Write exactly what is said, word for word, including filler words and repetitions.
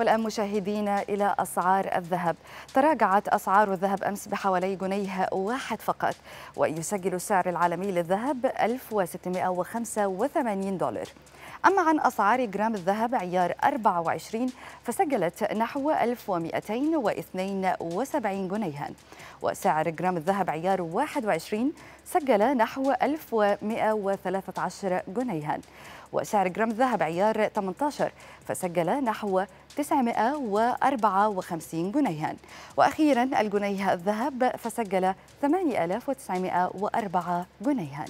والآن مشاهدينا إلى أسعار الذهب. تراجعت أسعار الذهب أمس بحوالي جنيه واحد فقط، ويسجل السعر العالمي للذهب ألف وستمائة وخمسة وثمانين دولار. أما عن أسعار جرام الذهب عيار أربعة وعشرين فسجلت نحو ألف ومائتين واثنين وسبعين جنيها، وسعر جرام الذهب عيار واحد وعشرين سجل نحو ألف ومائة وثلاثة عشر جنيها، وسعر جرام الذهب عيار ثمانية عشر فسجل نحو تسعمائة وأربعة وخمسين جنيها، وأخيرا الجنيه الذهب فسجل ثمانية آلاف وتسعمائة وأربعة جنيها.